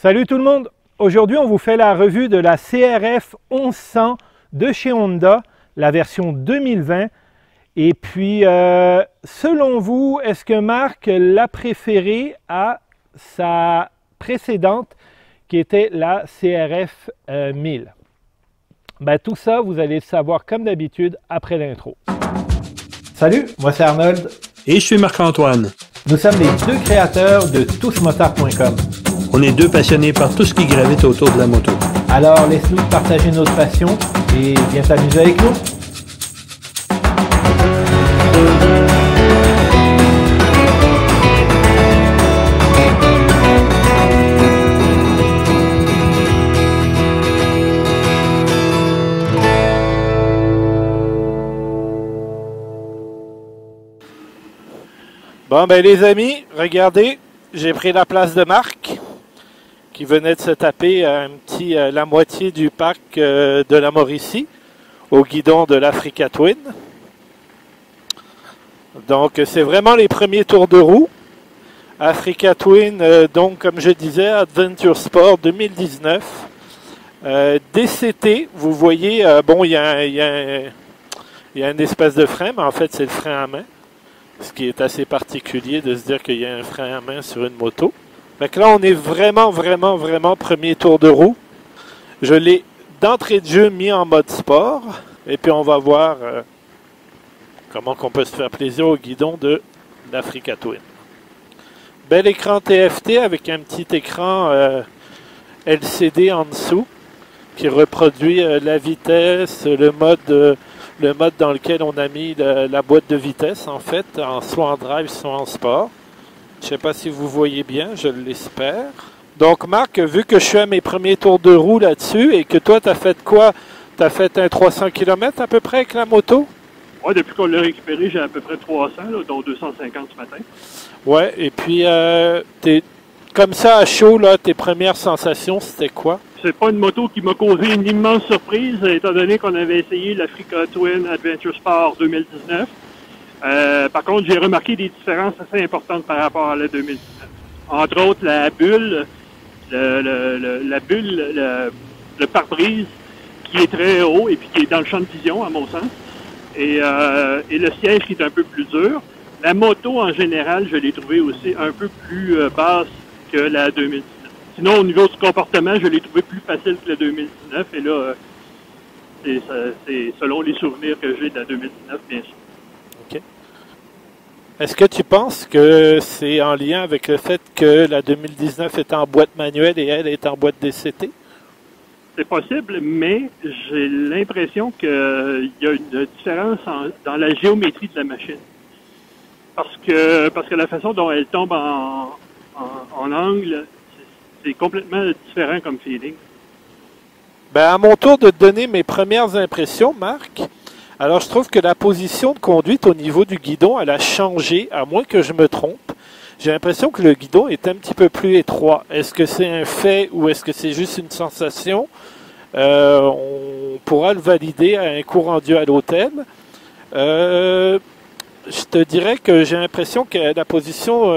Salut tout le monde! Aujourd'hui, on vous fait la revue de la CRF 1100 de chez Honda, la version 2020. Et puis, selon vous, est-ce que Marc l'a préférée à sa précédente qui était la CRF 1000? Ben, tout ça, vous allez le savoir comme d'habitude après l'intro. Salut, moi c'est Arnold. Et je suis Marc-Antoine. Nous sommes les deux créateurs de tousmotard.com. On est deux passionnés par tout ce qui gravite autour de la moto. Alors laisse-nous partager notre passion et viens t'amuser avec nous. Bon ben les amis, regardez, j'ai pris la place de Marc, qui venait de se taper un petit, la moitié du parc de la Mauricie au guidon de l'Africa Twin. Donc c'est vraiment les premiers tours de roue. Africa Twin, donc comme je disais, Adventure Sport 2019. DCT, vous voyez, bon il y a un espace de frein, mais en fait c'est le frein à main. Ce qui est assez particulier de se dire qu'il y a un frein à main sur une moto. Donc là, on est vraiment premier tour de roue. Je l'ai d'entrée de jeu mis en mode sport. Et puis on va voir comment qu'on peut se faire plaisir au guidon de l'Africa Twin. Bel écran TFT avec un petit écran LCD en dessous qui reproduit la vitesse, le mode dans lequel on a mis la boîte de vitesse, en fait, soit en drive, soit en sport. Je ne sais pas si vous voyez bien, je l'espère. Donc Marc, vu que je suis à mes premiers tours de roue là-dessus, et que toi, tu as fait quoi? Tu as fait un 300 km à peu près avec la moto? Oui, depuis qu'on l'a récupéré, j'ai à peu près 300, là, dont 250 ce matin. Oui, et puis, comme ça, à chaud, là, tes premières sensations, c'était quoi? C'est pas une moto qui m'a causé une immense surprise, étant donné qu'on avait essayé l'Africa Twin Adventure Sport 2019. Par contre, j'ai remarqué des différences assez importantes par rapport à la 2019. Entre autres, la bulle, le pare-brise qui est très haut et puis qui est dans le champ de vision, à mon sens, et le siège qui est un peu plus dur. La moto, en général, je l'ai trouvée aussi un peu plus basse que la 2019. Sinon, au niveau du comportement, je l'ai trouvé plus facile que la 2019. Et là, c'est selon les souvenirs que j'ai de la 2019, bien sûr. OK. Est-ce que tu penses que c'est en lien avec le fait que la 2019 est en boîte manuelle et elle est en boîte DCT? C'est possible, mais j'ai l'impression qu'il y a une différence dans la géométrie de la machine. Parce que la façon dont elle tombe en angle... C'est complètement différent comme feeling. Ben, à mon tour de te donner mes premières impressions, Marc. Alors, je trouve que la position de conduite au niveau du guidon, elle a changé, à moins que je me trompe. J'ai l'impression que le guidon est un petit peu plus étroit. Est-ce que c'est un fait ou est-ce que c'est juste une sensation? On pourra le valider à un cours rendu à l'hôtel. Je te dirais que j'ai l'impression que la position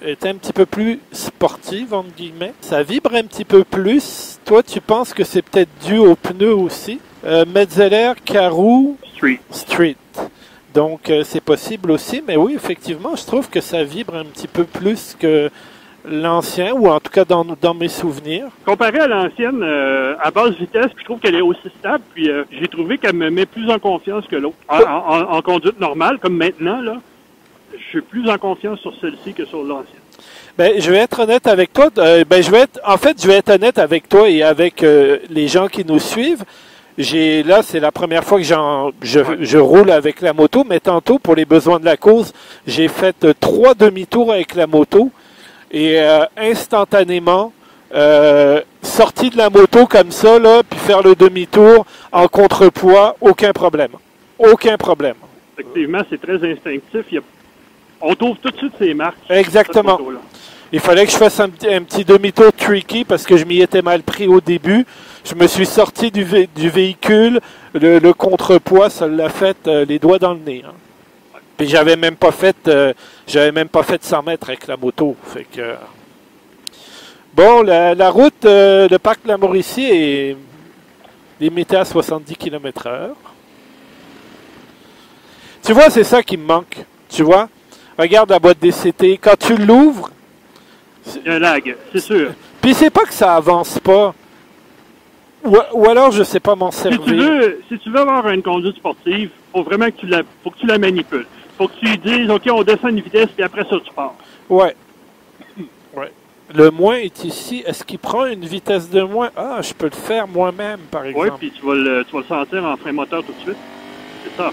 est un petit peu plus sportive, entre guillemets. Ça vibre un petit peu plus. Toi, tu penses que c'est peut-être dû aux pneus aussi. Metzeler Karoo Street. Donc, c'est possible aussi. Mais oui, effectivement, je trouve que ça vibre un petit peu plus que l'ancien, ou en tout cas dans mes souvenirs. Comparé à l'ancienne, à basse vitesse, puis je trouve qu'elle est aussi stable, puis j'ai trouvé qu'elle me met plus en confiance que l'autre. En conduite normale, comme maintenant, là, je suis plus en confiance sur celle-ci que sur l'ancienne. Ben, je vais être honnête avec toi. En fait, je vais être honnête avec toi et avec les gens qui nous suivent. Là, c'est la première fois que je roule avec la moto, mais tantôt, pour les besoins de la cause, j'ai fait 3 demi-tours avec la moto. Et instantanément, sorti de la moto comme ça, là, puis faire le demi-tour en contrepoids, aucun problème. Aucun problème. Effectivement, c'est très instinctif. On trouve tout de suite ces marques. Exactement. Il fallait que je fasse un petit demi-tour tricky parce que je m'y étais mal pris au début. Je me suis sorti du véhicule. Le contrepoids, ça l'a fait les doigts dans le nez. Hein. Puis j'avais même pas fait 100 mètres avec la moto, fait que Bon, la route de Parc de la Mauricie est limitée à 70 km/h. Tu vois, c'est ça qui me manque. Tu vois? Regarde la boîte DCT. Quand tu l'ouvres... Il y a un lag, c'est sûr. Puis c'est pas que ça avance pas. Ou alors, je sais pas m'en servir. Si tu veux avoir une conduite sportive, faut vraiment que tu la manipules. Faut que tu dises, OK, on descend une vitesse, puis après ça, tu pars. Ouais. Ouais. Le moins est ici. Est-ce qu'il prend une vitesse de moins? Ah, je peux le faire moi-même, par exemple. Oui, puis tu vas le sentir en frein moteur tout de suite. C'est ça.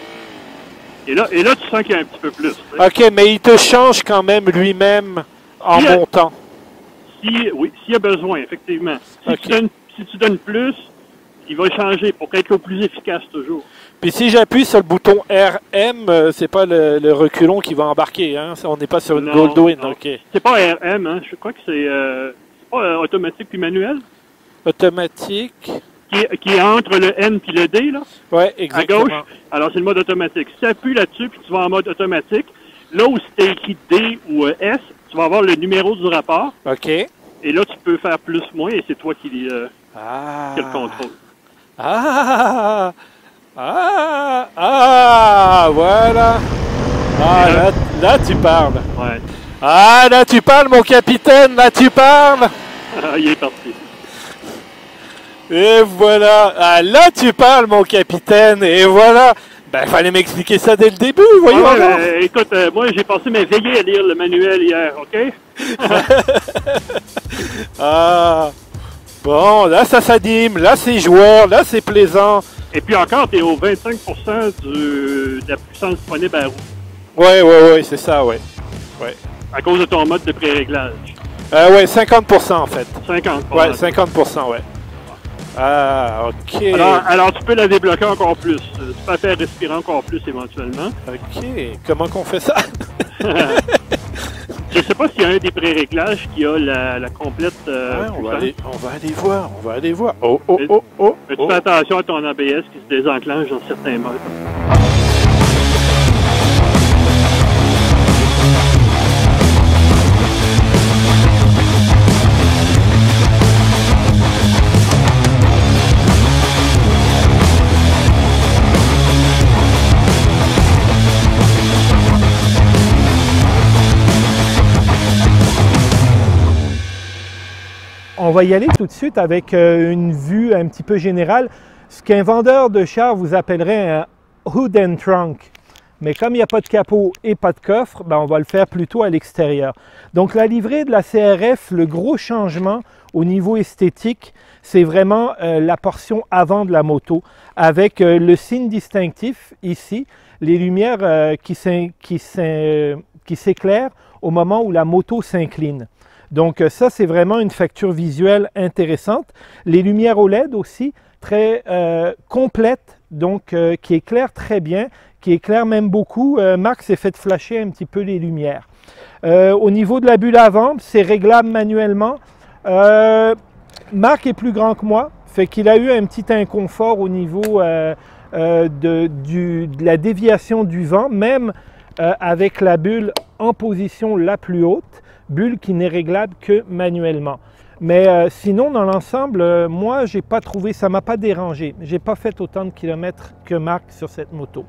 Et là, tu sens qu'il y a un petit peu plus. Tu sais. OK, mais il te change quand même lui-même en montant. Oui, s'il y a besoin, effectivement. Si tu donnes plus, il va changer pour être le plus efficace toujours. Puis si j'appuie sur le bouton RM, c'est pas le reculon qui va embarquer, hein? On n'est pas sur une Goldwyn, OK. C'est pas RM, hein? Je crois que c'est pas automatique puis manuel. Automatique. Qui est entre le N puis le D, là. Ouais, exactement. À gauche. Alors c'est le mode automatique. Si tu appuies là-dessus puis tu vas en mode automatique, là où c'était écrit D ou S, tu vas avoir le numéro du rapport. OK. Et là, tu peux faire plus, moins, et c'est toi qui le contrôle. Voilà. Ah, là, tu parles. Ouais. Ah, là, tu parles, mon capitaine, là, tu parles. Il est parti. Et voilà. Ah, là, tu parles, mon capitaine, et voilà. Ben, fallait m'expliquer ça dès le début, voyons. Ah ouais, écoute, moi, j'ai passé mes veillées à lire le manuel hier, OK? Ah, bon, là, ça s'anime, là, c'est joueur, là, c'est plaisant. Et puis encore, t'es au 25% de la puissance disponible à la roue. Ouais, c'est ça, ouais. À cause de ton mode de pré-réglage. Ouais, 50% en fait. 50%. Ouais, 50%, ouais. Ah, OK. Alors, tu peux la débloquer encore plus. Tu peux la faire respirer encore plus éventuellement. OK. Comment qu'on fait ça? Je sais pas s'il y a un des pré-réglages qui a la complète... on va aller voir. Oh. Fais attention à ton ABS qui se désenclenche dans certains modes. On va y aller tout de suite avec une vue un petit peu générale. Ce qu'un vendeur de char vous appellerait un hood and trunk. Mais comme il n'y a pas de capot et pas de coffre, ben on va le faire plutôt à l'extérieur. Donc la livrée de la CRF, le gros changement au niveau esthétique, c'est vraiment la portion avant de la moto avec le signe distinctif ici, les lumières qui s'éclairent au moment où la moto s'incline. Donc ça, c'est vraiment une facture visuelle intéressante. Les lumières OLED aussi, très complètes, donc qui éclairent très bien, qui éclairent même beaucoup. Marc s'est fait flasher un petit peu les lumières. Au niveau de la bulle avant, c'est réglable manuellement. Marc est plus grand que moi, fait qu'il a eu un petit inconfort au niveau de la déviation du vent, même avec la bulle en position la plus haute. Bulle qui n'est réglable que manuellement. Mais sinon, dans l'ensemble, moi, j'ai pas trouvé, ça m'a pas dérangé. J'ai pas fait autant de kilomètres que Marc sur cette moto.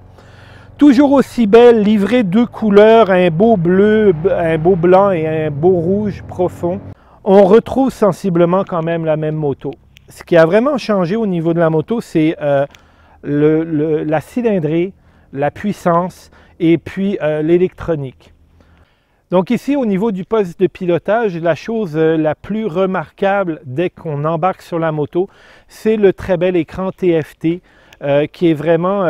Toujours aussi belle, livrée deux couleurs, un beau bleu, un beau blanc et un beau rouge profond. On retrouve sensiblement quand même la même moto. Ce qui a vraiment changé au niveau de la moto, c'est la cylindrée, la puissance et puis l'électronique. Donc ici, au niveau du poste de pilotage, la chose la plus remarquable dès qu'on embarque sur la moto, c'est le très bel écran TFT qui est vraiment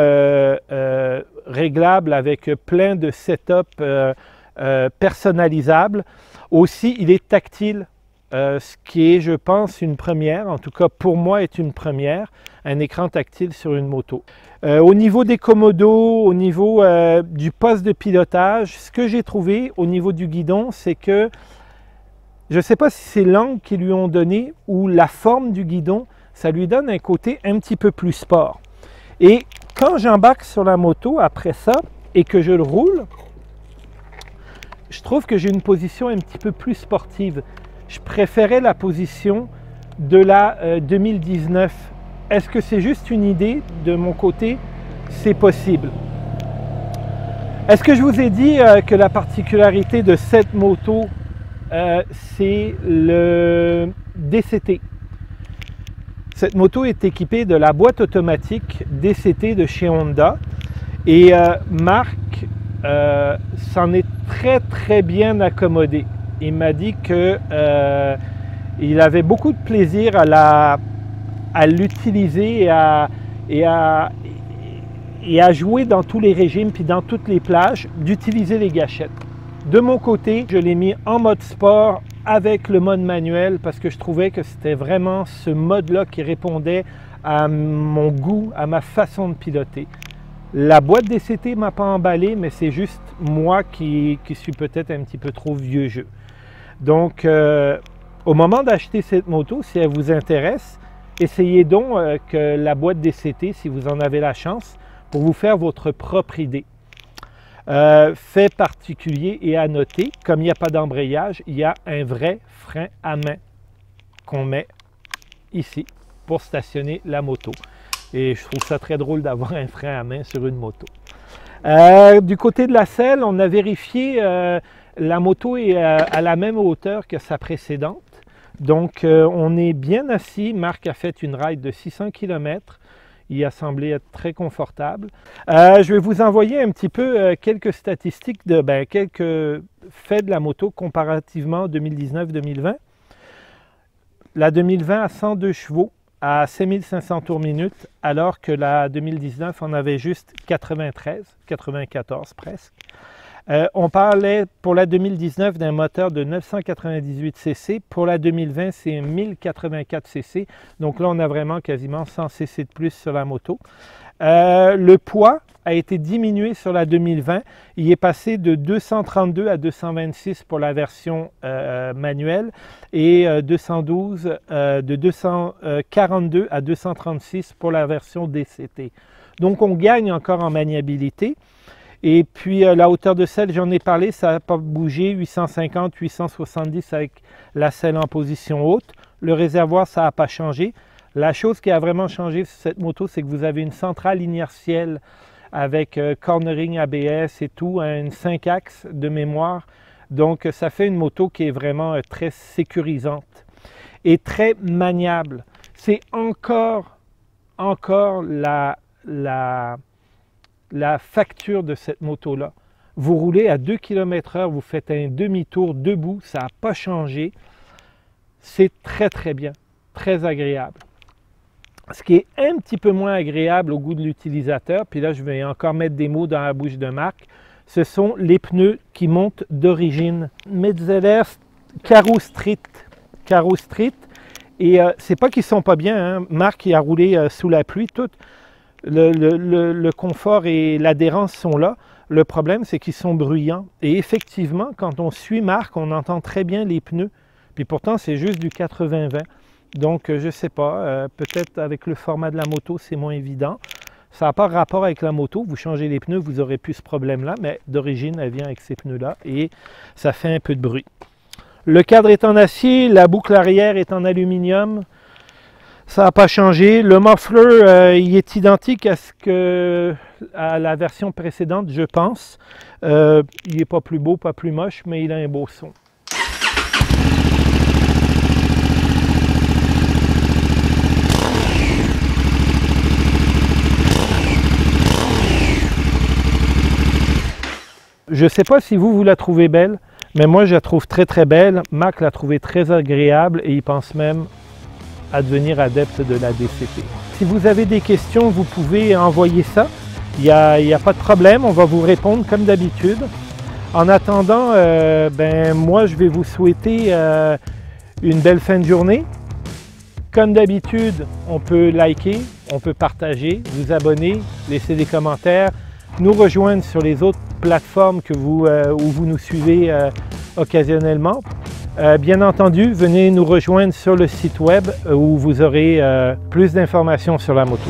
réglable avec plein de setups personnalisables. Aussi, il est tactile, ce qui est, je pense, une première, en tout cas pour moi, est une première, un écran tactile sur une moto. Au niveau des commodos, au niveau du poste de pilotage, ce que j'ai trouvé au niveau du guidon, c'est que, je ne sais pas si c'est l'angle qu'ils lui ont donné ou la forme du guidon, ça lui donne un côté un petit peu plus sport. Et quand j'embarque sur la moto après ça et que je le roule, je trouve que j'ai une position un petit peu plus sportive. je préférais la position de la 2019. Est-ce que c'est juste une idée? De mon côté, c'est possible. Est-ce que je vous ai dit que la particularité de cette moto, c'est le DCT? Cette moto est équipée de la boîte automatique DCT de chez Honda et Marc s'en est très bien accommodé. Il m'a dit qu'il avait beaucoup de plaisir à l'utiliser et à jouer dans tous les régimes puis dans toutes les plages, d'utiliser les gâchettes. De mon côté, je l'ai mis en mode sport avec le mode manuel parce que je trouvais que c'était vraiment ce mode-là qui répondait à mon goût, à ma façon de piloter. La boîte DCT ne m'a pas emballé, mais c'est juste moi qui suis peut-être un petit peu trop vieux jeu. Donc, au moment d'acheter cette moto, si elle vous intéresse, essayez donc que la boîte DCT, si vous en avez la chance, pour vous faire votre propre idée. Fait particulier et à noter, comme il n'y a pas d'embrayage, il y a un vrai frein à main qu'on met ici pour stationner la moto. Et je trouve ça très drôle d'avoir un frein à main sur une moto. Du côté de la selle, on a vérifié, la moto est à la même hauteur que sa précédente. Donc on est bien assis. Marc a fait une ride de 600 km. Il a semblé être très confortable. Je vais vous envoyer un petit peu quelques statistiques, quelques faits de la moto comparativement 2019-2020. La 2020 a 102 chevaux à 5500 tours minute, alors que la 2019 en avait juste 93, 94 presque. On parlait pour la 2019 d'un moteur de 998 cc. Pour la 2020, c'est 1084 cc. Donc là, on a vraiment quasiment 100 cc de plus sur la moto. Le poids a été diminué sur la 2020. Il est passé de 232 à 226 pour la version manuelle et 242 à 236 pour la version DCT. Donc on gagne encore en maniabilité. Et puis la hauteur de selle, j'en ai parlé, ça n'a pas bougé, 850, 870 avec la selle en position haute. Le réservoir, ça n'a pas changé. La chose qui a vraiment changé sur cette moto, c'est que vous avez une centrale inertielle avec cornering, ABS et tout, hein, une 5 axes de mémoire. Donc ça fait une moto qui est vraiment très sécurisante et très maniable. C'est encore la facture de cette moto-là. Vous roulez à 2 km/h, vous faites un demi-tour debout, ça n'a pas changé. C'est très bien, très agréable. Ce qui est un petit peu moins agréable au goût de l'utilisateur, puis là je vais encore mettre des mots dans la bouche de Marc, ce sont les pneus qui montent d'origine. Metzeler Karoo Street. Karoo Street. Et c'est pas qu'ils sont pas bien, hein. Marc il a roulé sous la pluie toute. Le confort et l'adhérence sont là. Le problème, c'est qu'ils sont bruyants. Et effectivement, quand on suit Marc, on entend très bien les pneus. Puis pourtant, c'est juste du 80-20. Donc, je ne sais pas, peut-être avec le format de la moto, c'est moins évident. Ça n'a pas rapport avec la moto. Vous changez les pneus, vous aurez plus ce problème-là. Mais d'origine, elle vient avec ces pneus-là et ça fait un peu de bruit. Le cadre est en acier, la boucle arrière est en aluminium. Ça n'a pas changé. Le muffler, il est identique à la version précédente, je pense. Il n'est pas plus beau, pas plus moche, mais il a un beau son. Je ne sais pas si vous la trouvez belle, mais moi je la trouve très belle. Marc l'a trouvée très agréable et il pense même à devenir adepte de la DCT. Si vous avez des questions, vous pouvez envoyer ça. Il n'y a pas de problème, on va vous répondre comme d'habitude. En attendant, moi je vais vous souhaiter une belle fin de journée. Comme d'habitude, on peut liker, on peut partager, vous abonner, laisser des commentaires, nous rejoindre sur les autres plateformes que vous, où vous nous suivez occasionnellement. Bien entendu, venez nous rejoindre sur le site web où vous aurez plus d'informations sur la moto.